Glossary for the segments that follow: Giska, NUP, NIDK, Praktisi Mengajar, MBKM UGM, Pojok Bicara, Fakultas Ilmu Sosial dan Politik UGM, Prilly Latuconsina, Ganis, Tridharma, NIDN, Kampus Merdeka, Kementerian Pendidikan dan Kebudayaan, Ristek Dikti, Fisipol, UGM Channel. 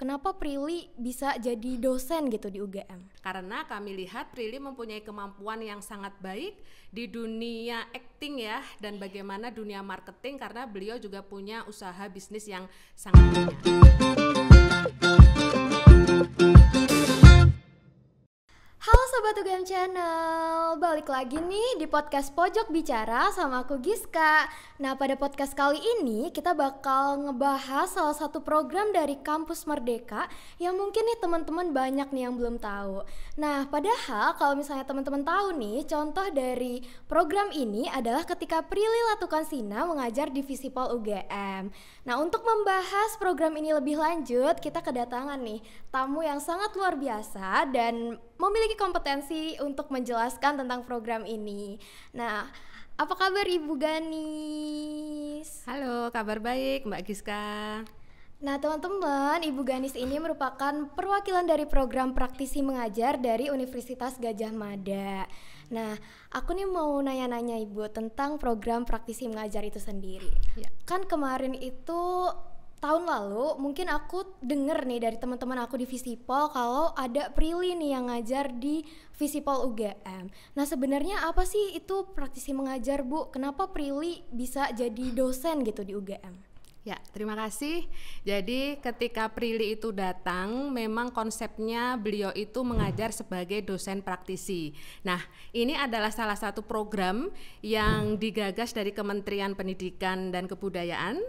Kenapa Prilly bisa jadi dosen gitu di UGM? Karena kami lihat Prilly mempunyai kemampuan yang sangat baik di dunia acting ya, dan bagaimana dunia marketing karena beliau juga punya usaha bisnis yang sangat banyak. Halo Sobat UGM Channel, balik lagi nih di podcast Pojok Bicara sama aku Giska. Nah pada podcast kali ini kita bakal ngebahas salah satu program dari Kampus Merdeka yang mungkin nih teman-teman banyak nih yang belum tahu. Nah padahal kalau misalnya teman-teman tahu nih, contoh dari program ini adalah ketika Prilly Latuconsina mengajar di Fisipol UGM. Nah untuk membahas program ini lebih lanjut, kita kedatangan nih tamu yang sangat luar biasa dan memiliki kompetensi untuk menjelaskan tentang program ini. Nah, apa kabar Ibu Ganis? Halo, kabar baik Mbak Giska. Nah teman-teman, Ibu Ganis ini merupakan perwakilan dari program Praktisi Mengajar dari Universitas Gajah Mada. Nah, aku nih mau nanya-nanya Ibu tentang program Praktisi Mengajar itu sendiri ya. Kan kemarin itu tahun lalu mungkin aku denger nih dari teman-teman aku di Fisipol kalau ada Prilly nih yang ngajar di Fisipol UGM. Nah sebenarnya apa sih itu praktisi mengajar, Bu? Kenapa Prilly bisa jadi dosen gitu di UGM? Ya, terima kasih. Jadi ketika Prilly itu datang, memang konsepnya beliau itu mengajar sebagai dosen praktisi. Nah, ini adalah salah satu program yang digagas dari Kementerian Pendidikan dan Kebudayaan,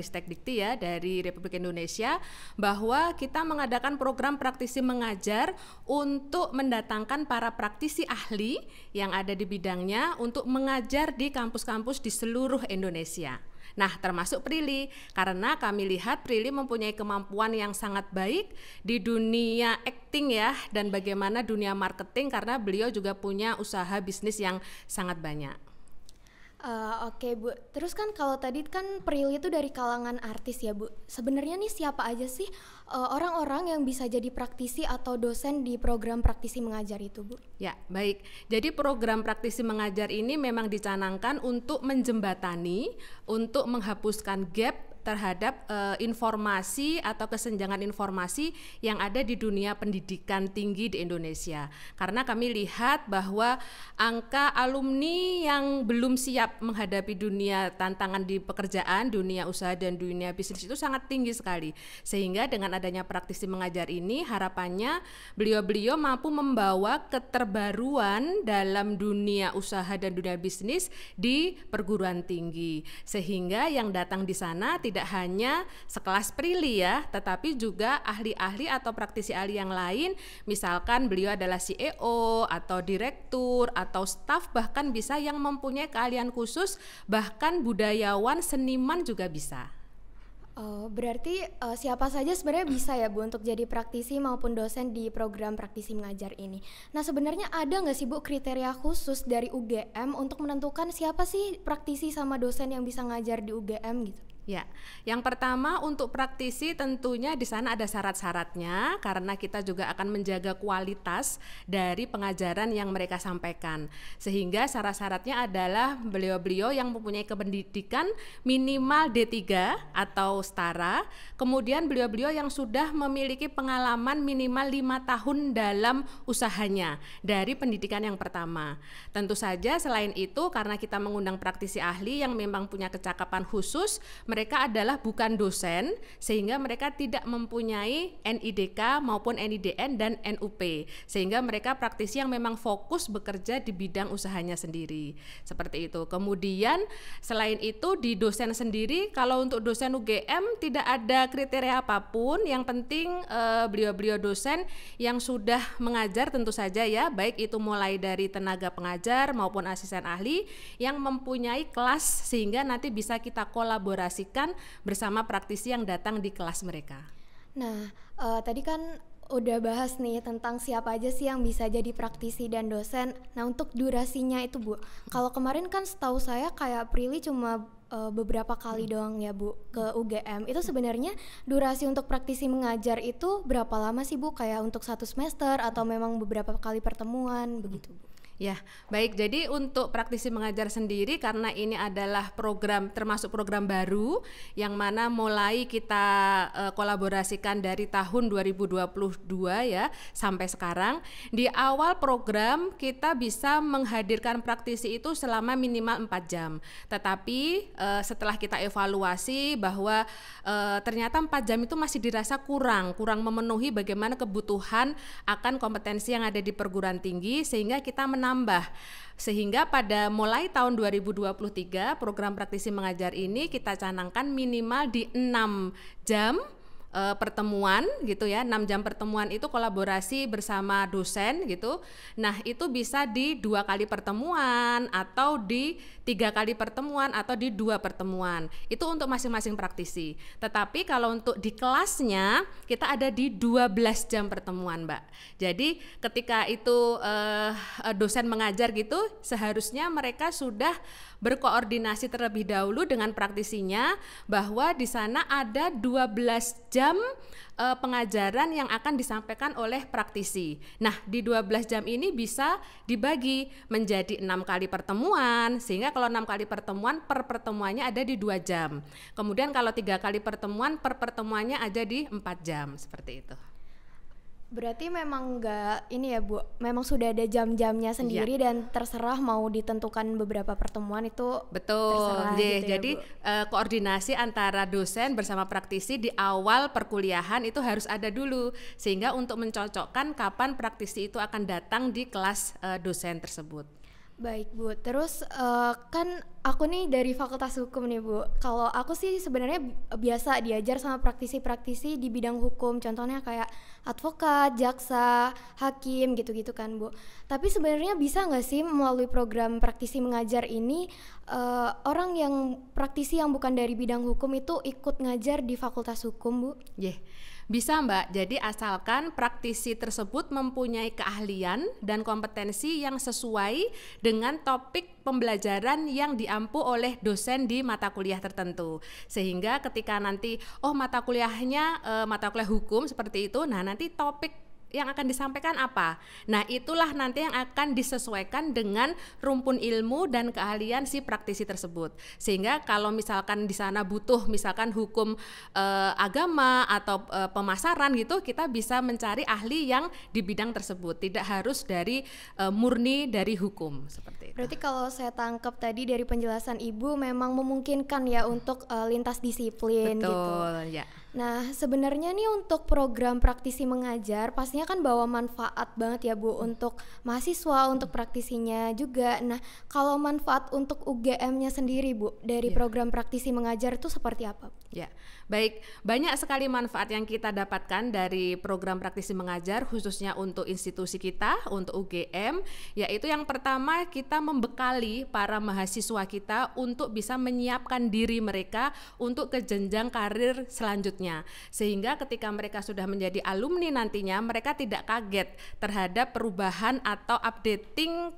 Ristek Dikti ya, dari Republik Indonesia, bahwa kita mengadakan program praktisi mengajar untuk mendatangkan para praktisi ahli yang ada di bidangnya untuk mengajar di kampus-kampus di seluruh Indonesia. Nah termasuk Prilly, karena kami lihat Prilly mempunyai kemampuan yang sangat baik di dunia acting ya, dan bagaimana dunia marketing karena beliau juga punya usaha bisnis yang sangat banyak. Oke Bu, terus kan kalau tadi kan Prilly itu dari kalangan artis ya Bu, sebenarnya nih siapa aja sih orang-orang yang bisa jadi praktisi atau dosen di program praktisi mengajar itu Bu? Ya baik, jadi program praktisi mengajar ini memang dicanangkan untuk menjembatani, untuk menghapuskan gap terhadap informasi atau kesenjangan informasi yang ada di dunia pendidikan tinggi di Indonesia. Karena kami lihat bahwa angka alumni yang belum siap menghadapi dunia tantangan di pekerjaan, dunia usaha dan dunia bisnis itu sangat tinggi sekali. Sehingga dengan adanya praktisi mengajar ini harapannya beliau-beliau mampu membawa keterbaruan dalam dunia usaha dan dunia bisnis di perguruan tinggi. Sehingga yang datang di sana tidak hanya sekelas Prilly ya, tetapi juga ahli-ahli atau praktisi ahli yang lain, misalkan beliau adalah CEO atau direktur atau staf, bahkan bisa yang mempunyai keahlian khusus, bahkan budayawan, seniman juga bisa. Oh, berarti siapa saja sebenarnya bisa ya Bu untuk jadi praktisi maupun dosen di program praktisi mengajar ini. Nah sebenarnya ada nggak sih Bu kriteria khusus dari UGM untuk menentukan siapa sih praktisi sama dosen yang bisa ngajar di UGM gitu? Ya, yang pertama untuk praktisi tentunya di sana ada syarat-syaratnya karena kita juga akan menjaga kualitas dari pengajaran yang mereka sampaikan. Sehingga syarat-syaratnya adalah beliau-beliau yang mempunyai kependidikan minimal D3 atau setara, kemudian beliau-beliau yang sudah memiliki pengalaman minimal 5 tahun dalam usahanya dari pendidikan yang pertama. Tentu saja selain itu karena kita mengundang praktisi ahli yang memang punya kecakapan khusus, mereka adalah bukan dosen sehingga mereka tidak mempunyai NIDK maupun NIDN dan NUP, sehingga mereka praktisi yang memang fokus bekerja di bidang usahanya sendiri, seperti itu. Kemudian selain itu di dosen sendiri, kalau untuk dosen UGM tidak ada kriteria apapun, yang penting beliau-beliau dosen yang sudah mengajar tentu saja ya, baik itu mulai dari tenaga pengajar maupun asisten ahli yang mempunyai kelas sehingga nanti bisa kita kolaborasi bersama praktisi yang datang di kelas mereka. Nah, tadi kan udah bahas nih tentang siapa aja sih yang bisa jadi praktisi dan dosen. Nah, untuk durasinya itu Bu, kalau kemarin kan setahu saya kayak Prilly cuma beberapa kali doang ya Bu ke UGM. Itu sebenarnya durasi untuk praktisi mengajar itu berapa lama sih Bu? Kayak untuk 1 semester atau memang beberapa kali pertemuan begitu Bu? Ya, baik. Jadi untuk praktisi mengajar sendiri, karena ini adalah program, termasuk program baru yang mana mulai kita kolaborasikan dari tahun 2022 ya sampai sekarang. Di awal program kita bisa menghadirkan praktisi itu selama minimal 4 jam. Tetapi setelah kita evaluasi bahwa ternyata 4 jam itu masih dirasa kurang memenuhi bagaimana kebutuhan akan kompetensi yang ada di perguruan tinggi, sehingga kita menambah. Sehingga pada mulai tahun 2023 program praktisi mengajar ini kita canangkan minimal di 6 jam pertemuan gitu ya, 6 jam pertemuan itu kolaborasi bersama dosen gitu. Nah itu bisa di 2 kali pertemuan atau di 3 kali pertemuan atau di 2 pertemuan, itu untuk masing-masing praktisi. Tetapi kalau untuk di kelasnya kita ada di 12 jam pertemuan Mbak. Jadi ketika itu dosen mengajar gitu, seharusnya mereka sudah berkoordinasi terlebih dahulu dengan praktisinya bahwa di sana ada 12 jam pengajaran yang akan disampaikan oleh praktisi. Nah, di 12 jam ini bisa dibagi menjadi 6 kali pertemuan, sehingga kalau 6 kali pertemuan, per pertemuannya ada di 2 jam. Kemudian kalau 3 kali pertemuan, per pertemuannya ada di 4 jam, seperti itu. Berarti memang nggak ini ya Bu, memang sudah ada jam-jamnya sendiri ya. Dan terserah mau ditentukan beberapa pertemuan itu. Betul, gitu jadi ya, koordinasi antara dosen bersama praktisi di awal perkuliahan itu harus ada dulu, sehingga untuk mencocokkan kapan praktisi itu akan datang di kelas dosen tersebut. Baik Bu, terus kan aku nih dari Fakultas Hukum nih Bu. Kalau aku sih sebenarnya biasa diajar sama praktisi-praktisi di bidang hukum, contohnya kayak advokat, jaksa, hakim gitu-gitu kan Bu. Tapi sebenarnya bisa nggak sih melalui program praktisi mengajar ini orang yang praktisi yang bukan dari bidang hukum itu ikut ngajar di Fakultas Hukum Bu? Yeah. Bisa Mbak, jadi asalkan praktisi tersebut mempunyai keahlian dan kompetensi yang sesuai dengan topik pembelajaran yang diampu oleh dosen di mata kuliah tertentu. Sehingga ketika nanti, oh mata kuliahnya mata kuliah hukum seperti itu, nah nanti topik yang akan disampaikan apa? Nah itulah nanti yang akan disesuaikan dengan rumpun ilmu dan keahlian si praktisi tersebut. Sehingga kalau misalkan di sana butuh misalkan hukum agama atau pemasaran gitu, kita bisa mencari ahli yang di bidang tersebut. Tidak harus dari murni dari hukum seperti itu. Berarti kalau saya tangkap tadi dari penjelasan Ibu memang memungkinkan ya untuk lintas disiplin. Betul, gitu. Ya. Nah sebenarnya nih untuk program praktisi mengajar pastinya kan bawa manfaat banget ya Bu untuk mahasiswa, untuk praktisinya juga. Nah kalau manfaat untuk UGM-nya sendiri Bu dari program praktisi mengajar itu seperti apa? Ya baik, banyak sekali manfaat yang kita dapatkan dari program praktisi mengajar khususnya untuk institusi kita, untuk UGM, yaitu yang pertama kita membekali para mahasiswa kita untuk bisa menyiapkan diri mereka untuk ke jenjang karir selanjutnya. Sehingga ketika mereka sudah menjadi alumni nantinya mereka tidak kaget terhadap perubahan atau updating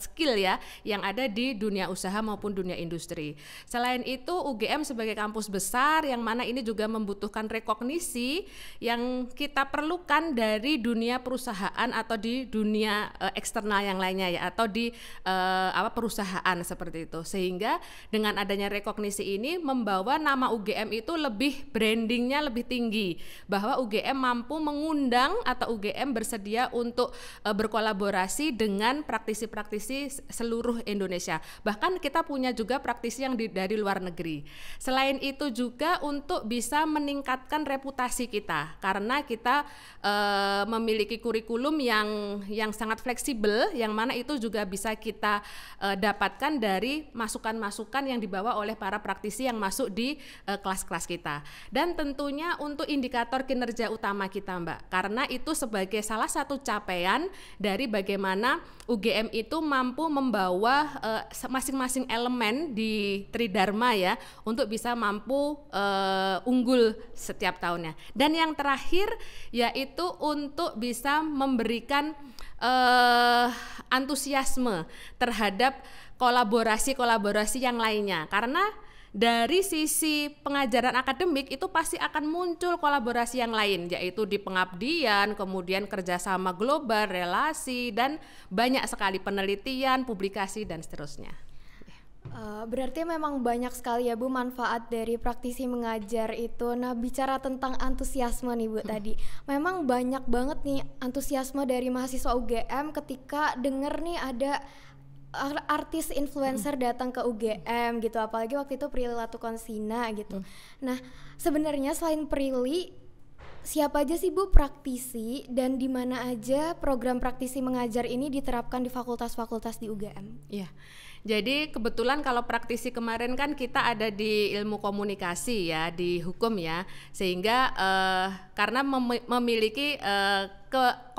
skill ya yang ada di dunia usaha maupun dunia industri. Selain itu UGM sebagai kampus besar yang mana ini juga membutuhkan rekognisi yang kita perlukan dari dunia perusahaan atau di dunia eksternal yang lainnya ya, atau di perusahaan seperti itu. Sehingga dengan adanya rekognisi ini membawa nama UGM itu lebih brandingnya lebih tinggi, bahwa UGM mampu mengundang atau UGM bersedia untuk berkolaborasi dengan praktisi-praktisi seluruh Indonesia. Bahkan kita punya juga praktisi yang dari luar negeri. Selain itu juga untuk bisa meningkatkan reputasi kita, karena kita memiliki kurikulum yang sangat fleksibel, yang mana itu juga bisa kita dapatkan dari masukan-masukan yang dibawa oleh para praktisi yang masuk di kelas-kelas kita. Dan tentunya untuk indikator kinerja utama kita Mbak, karena itu sebagai salah satu capaian dari bagaimana UGM itu mampu membawa masing-masing elemen di Tridharma ya, untuk bisa mampu unggul setiap tahunnya. Dan yang terakhir yaitu untuk bisa memberikan antusiasme terhadap kolaborasi-kolaborasi yang lainnya, karena dari sisi pengajaran akademik itu pasti akan muncul kolaborasi yang lain, yaitu di pengabdian, kemudian kerjasama global, relasi, dan banyak sekali penelitian, publikasi, dan seterusnya. Berarti memang banyak sekali ya Bu manfaat dari praktisi mengajar itu. Nah, bicara tentang antusiasme nih Bu tadi, memang banyak banget nih antusiasme dari mahasiswa UGM ketika denger nih ada artis influencer datang ke UGM gitu, apalagi waktu itu Prilly Latuconsina gitu. Nah, sebenarnya selain Prilly, siapa aja sih Bu praktisi dan di mana aja program praktisi mengajar ini diterapkan di fakultas-fakultas di UGM? Iya. Jadi kebetulan kalau praktisi kemarin kan kita ada di ilmu komunikasi ya, di hukum ya, sehingga karena memiliki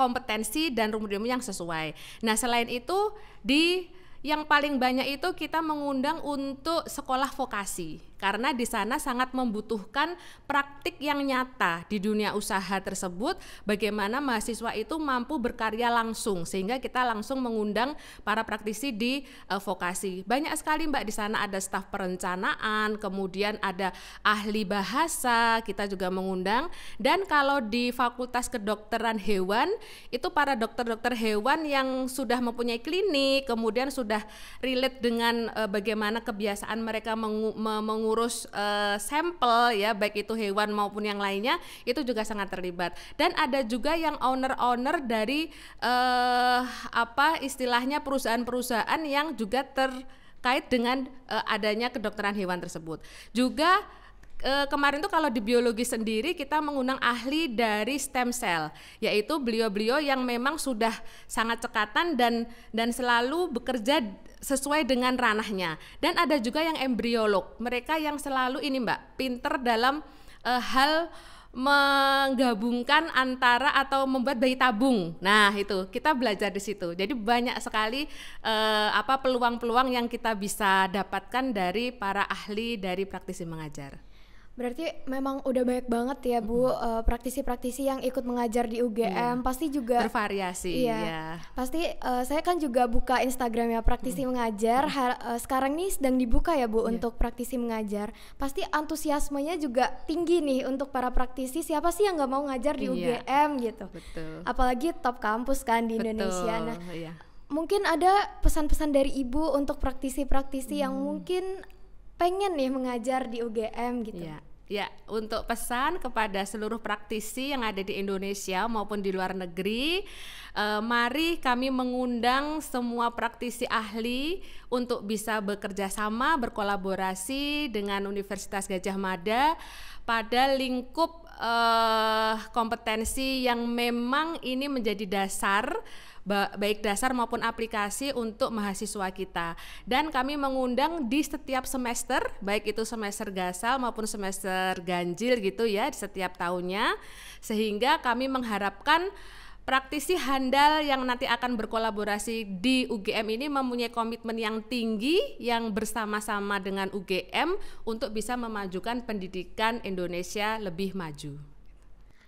kompetensi dan rumus-rumus yang sesuai. Nah, selain itu di yang paling banyak itu kita mengundang untuk sekolah vokasi, karena di sana sangat membutuhkan praktik yang nyata di dunia usaha tersebut, bagaimana mahasiswa itu mampu berkarya langsung, sehingga kita langsung mengundang para praktisi di vokasi. Banyak sekali Mbak, di sana ada staf perencanaan, kemudian ada ahli bahasa, kita juga mengundang. Dan kalau di Fakultas Kedokteran Hewan, itu para dokter-dokter hewan yang sudah mempunyai klinik, kemudian sudah relate dengan bagaimana kebiasaan mereka mengurus sampel ya, baik itu hewan maupun yang lainnya, itu juga sangat terlibat. Dan ada juga yang owner-owner dari istilahnya perusahaan-perusahaan yang juga terkait dengan adanya kedokteran hewan tersebut. Juga kemarin tuh kalau di biologi sendiri kita mengundang ahli dari stem cell, yaitu beliau-beliau yang memang sudah sangat cekatan dan selalu bekerja sesuai dengan ranahnya. Dan ada juga yang embriolog, mereka yang selalu ini Mbak, pinter dalam hal menggabungkan antara atau membuat bayi tabung. Nah, itu kita belajar di situ. Jadi banyak sekali peluang-peluang yang kita bisa dapatkan dari para ahli dari praktisi mengajar. Berarti memang udah banyak banget ya Bu praktisi-praktisi yang ikut mengajar di UGM, pasti juga bervariasi. Iya, ya. Pasti saya kan juga buka Instagramnya praktisi mengajar. Sekarang nih sedang dibuka ya Bu untuk praktisi mengajar. Pasti antusiasmenya juga tinggi nih untuk para praktisi. Siapa sih yang nggak mau ngajar di UGM gitu? Betul. Apalagi top kampus kan di Indonesia. Nah, mungkin ada pesan-pesan dari Ibu untuk praktisi-praktisi yang mungkin pengen nih mengajar di UGM gitu. Ya, untuk pesan kepada seluruh praktisi yang ada di Indonesia maupun di luar negeri, mari kami mengundang semua praktisi ahli untuk bisa bekerja sama, berkolaborasi dengan Universitas Gajah Mada pada lingkup kompetensi yang memang ini menjadi dasar, baik dasar maupun aplikasi untuk mahasiswa kita. Dan kami mengundang di setiap semester, baik itu semester gasal maupun semester ganjil gitu ya, di setiap tahunnya, sehingga kami mengharapkan praktisi handal yang nanti akan berkolaborasi di UGM ini mempunyai komitmen yang tinggi, yang bersama-sama dengan UGM untuk bisa memajukan pendidikan Indonesia lebih maju.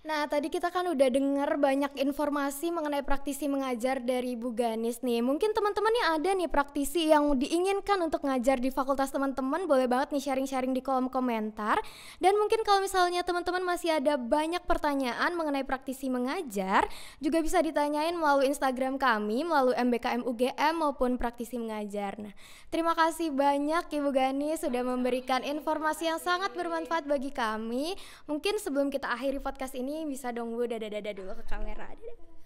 Nah, tadi kita kan udah dengar banyak informasi mengenai praktisi mengajar dari Bu Ganis nih. Mungkin teman-teman yang ada nih praktisi yang diinginkan untuk ngajar di fakultas teman-teman, boleh banget nih sharing-sharing di kolom komentar. Dan mungkin kalau misalnya teman-teman masih ada banyak pertanyaan mengenai praktisi mengajar, juga bisa ditanyain melalui Instagram kami, melalui MBKM UGM maupun praktisi mengajar. Nah, terima kasih banyak Ibu Ganis sudah memberikan informasi yang sangat bermanfaat bagi kami. Mungkin sebelum kita akhiri podcast ini bisa dong Bu dada-dada dulu ke kamera.